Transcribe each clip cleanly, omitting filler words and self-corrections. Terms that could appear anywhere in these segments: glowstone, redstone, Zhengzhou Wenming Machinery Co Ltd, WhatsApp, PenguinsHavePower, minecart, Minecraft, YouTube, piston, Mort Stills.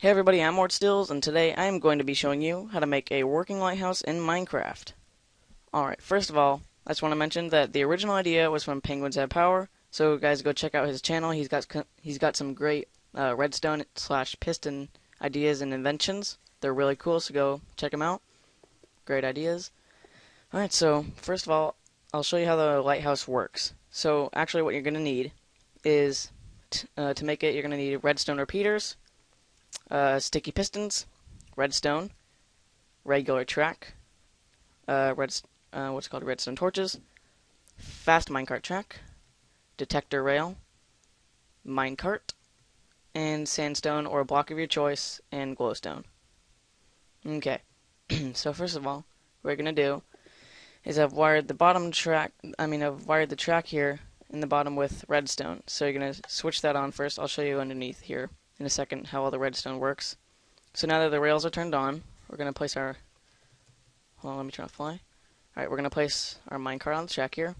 Hey everybody, I'm Mort Stills, and today I am going to be showing you how to make a working lighthouse in Minecraft. Alright, first of all, I just want to mention that the original idea was from PenguinsHavePower, so guys go check out his channel. He's got some great redstone / piston ideas and inventions. They're really cool, so go check them out. Great ideas. Alright, so first of all, I'll show you how the lighthouse works. So actually what you're going to need is, to make it, you're going to need redstone repeaters, sticky pistons, redstone, regular track, redstone torches, fast minecart track, detector rail, minecart, and sandstone or a block of your choice, and glowstone. Okay, so first of all, what we're gonna do is I've wired the track here in the bottom with redstone. So you're gonna switch that on first. I'll show you underneath here in a second how all the redstone works. So now that the rails are turned on, we're going to place our... Hold on, let me try to fly. Alright, we're going to place our minecart on the track here.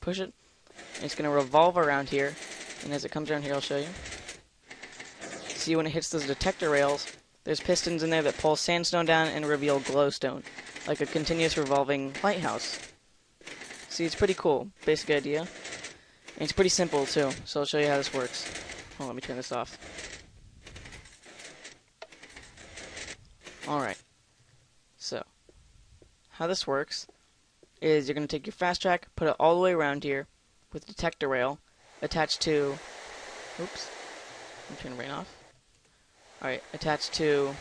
Push it. And it's going to revolve around here. And as it comes around here, I'll show you. See, when it hits those detector rails, there's pistons in there that pull sandstone down and reveal glowstone. Like a continuous revolving lighthouse. See, it's pretty cool. Basic idea. And it's pretty simple, too. So I'll show you how this works. Hold on, let me turn this off. Alright, so how this works is you're going to take your fast track, put it all the way around here with the detector rail attached to, oops, I'm turning rain off. Alright, attached to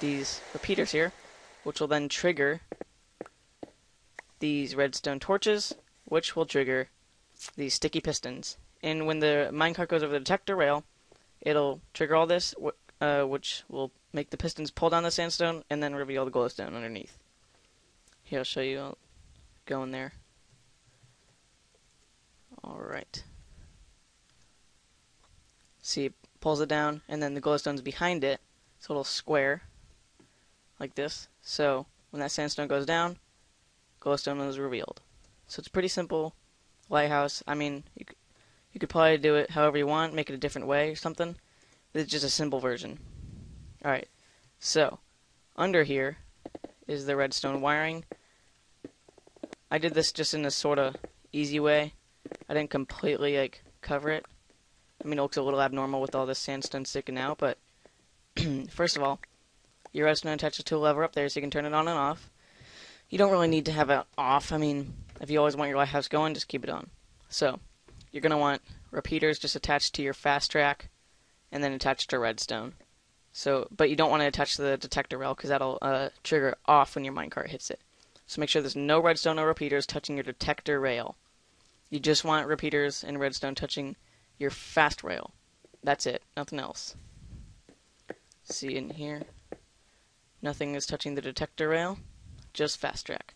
these repeaters here, which will then trigger these redstone torches, which will trigger these sticky pistons. And when the minecart goes over the detector rail, it'll trigger all this, which will make the pistons pull down the sandstone and then reveal the glowstone underneath. Here, I'll show you. I'll go in there. Alright. See, it pulls it down, and then the glowstone's behind it. It's a little square, like this. So, when that sandstone goes down, glowstone is revealed. So, it's a pretty simple lighthouse. I mean, you could probably do it however you want, make it a different way or something. This is just a simple version. Alright, so under here is the redstone wiring. I did this just in a sort of easy way. I didn't completely cover it. I mean, it looks a little abnormal with all this sandstone sticking out, but first of all, your redstone attaches to a lever up there so you can turn it on and off. You don't really need to have it off. I mean, if you always want your lighthouse going, just keep it on. So, you're going to want repeaters just attached to your fast track and then attached to redstone. So, but you don't want to attach the detector rail because that'll trigger off when your minecart hits it. So make sure there's no redstone or repeaters touching your detector rail. You just want repeaters and redstone touching your fast rail. That's it. Nothing else. See in here? Nothing is touching the detector rail. Just fast track.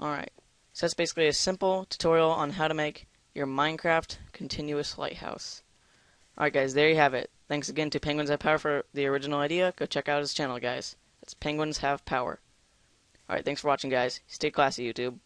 Alright. So that's basically a simple tutorial on how to make your Minecraft continuous lighthouse. Alright guys, there you have it. Thanks again to PenguinsHavePower for the original idea. Go check out his channel, guys. That's PenguinsHavePower. Alright, thanks for watching, guys. Stay classy, YouTube.